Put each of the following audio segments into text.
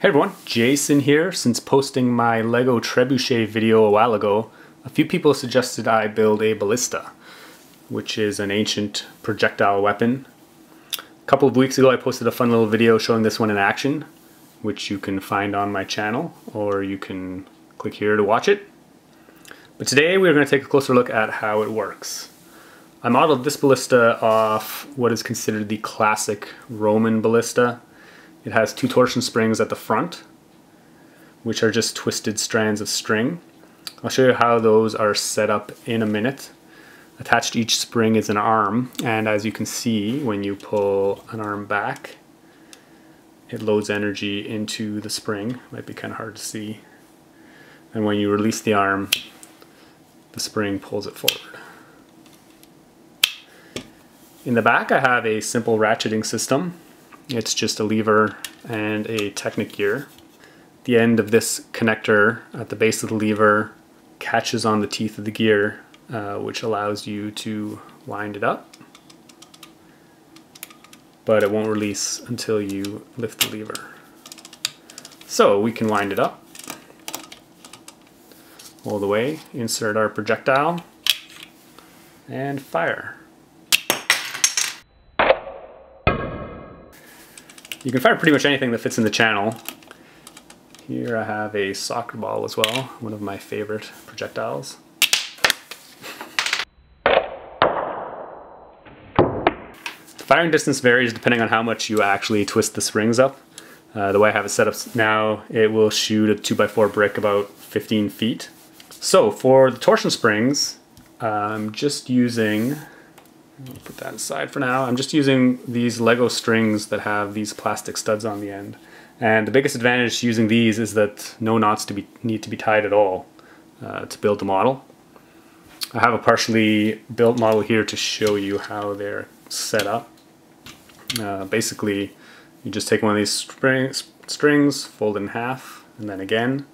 Hey everyone, Jason here. Since posting my Lego trebuchet video a while ago, a few people suggested I build a ballista, which is an ancient projectile weapon. A couple of weeks ago I posted a fun little video showing this one in action, which you can find on my channel, or you can click here to watch it. But today we're going to take a closer look at how it works. I modeled this ballista off what is considered the classic Roman ballista. It has two torsion springs at the front, which are just twisted strands of string. I'll show you how those are set up in a minute. Attached to each spring is an arm, and as you can see, when you pull an arm back, it loads energy into the spring. Might be kind of hard to see. And when you release the arm, the spring pulls it forward. In the back, I have a simple ratcheting system. It's just a lever and a Technic gear. The end of this connector at the base of the lever catches on the teeth of the gear, which allows you to wind it up, but it won't release until you lift the lever. So we can wind it up all the way, insert our projectile, and fire. You can fire pretty much anything that fits in the channel. Here I have a soccer ball as well, one of my favorite projectiles. The firing distance varies depending on how much you actually twist the springs up. The way I have it set up now, it will shoot a 2x4 brick about 15 feet. So for the torsion springs, I'm just using I'll put that aside for now. I'm just using these Lego strings that have these plastic studs on the end. And the biggest advantage to using these is that no knots need to be tied at all to build the model. I have a partially built model here to show you how they're set up. Basically, you just take one of these strings, fold it in half, and then again,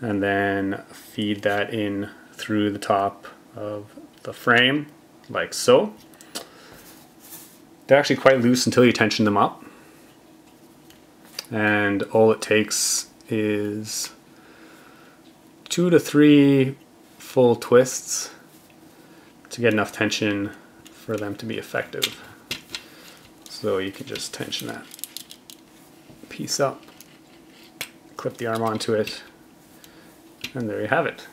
and then feed that in through the top of the frame, like so. They're actually quite loose until you tension them up. And all it takes is 2 to 3 full twists to get enough tension for them to be effective. So you can just tension that piece up, clip the arm onto it, and there you have it.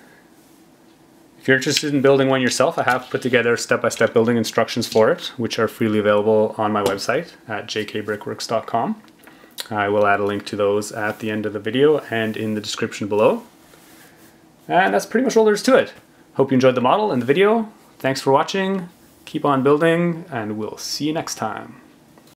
If you're interested in building one yourself, I have put together step-by-step building instructions for it, which are freely available on my website at jkbrickworks.com. I will add a link to those at the end of the video and in the description below. And that's pretty much all there is to it. Hope you enjoyed the model and the video. Thanks for watching, keep on building, and we'll see you next time.